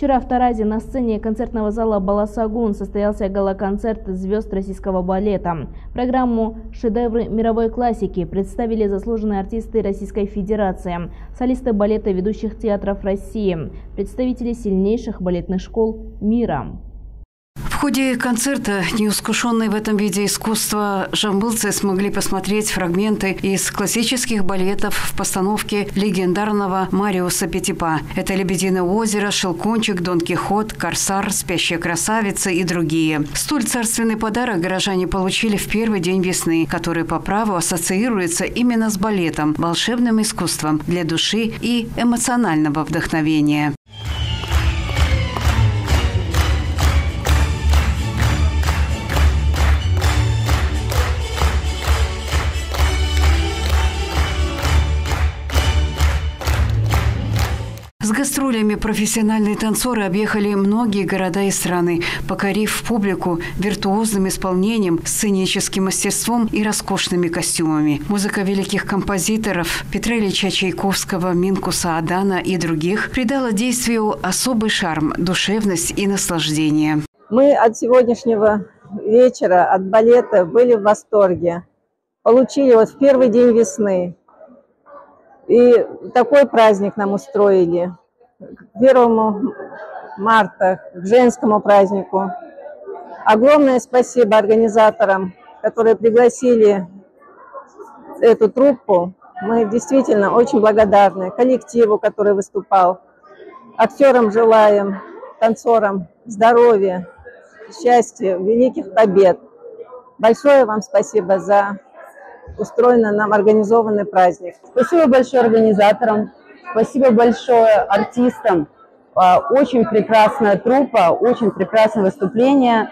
Вчера в Таразе на сцене концертного зала «Баласагун» состоялся гала-концерт звезд российского балета. Программу «Шедевры мировой классики» представили заслуженные артисты Российской Федерации, солисты балета ведущих театров России, представители сильнейших балетных школ мира. В ходе концерта неискушенные в этом виде искусства жамбылцы смогли посмотреть фрагменты из классических балетов в постановке легендарного Мариуса Петипа. Это «Лебединое озеро», «Шелкончик», «Дон Кихот», «Корсар», «Спящая красавица» и другие. Столь царственный подарок горожане получили в первый день весны, который по праву ассоциируется именно с балетом, волшебным искусством для души и эмоционального вдохновения. С гастролями профессиональные танцоры объехали многие города и страны, покорив публику виртуозным исполнением, сценическим мастерством и роскошными костюмами. Музыка великих композиторов Петра Ильича Чайковского, Минкуса Адана и других придала действию особый шарм, душевность и наслаждение. Мы от сегодняшнего вечера, от балета были в восторге. Получили вот в первый день весны. И такой праздник нам устроили. К 1 марта, к женскому празднику. Огромное спасибо организаторам, которые пригласили эту труппу. Мы действительно очень благодарны коллективу, который выступал. Актерам желаем, танцорам здоровья, счастья, великих побед. Большое вам спасибо за устроенный нам организованный праздник. Спасибо большое организаторам, спасибо большое артистам. Очень прекрасная труппа, очень прекрасное выступление.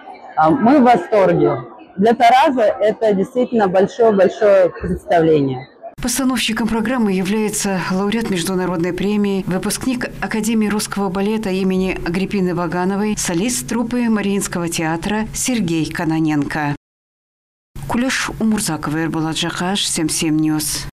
Мы в восторге. Для Тараза это действительно большое-большое представление. Постановщиком программы является лауреат международной премии, выпускник Академии русского балета имени Агриппины Вагановой, солист труппы Мариинского театра Сергей Кононенко. Кулеш Умурзакова, 77 News.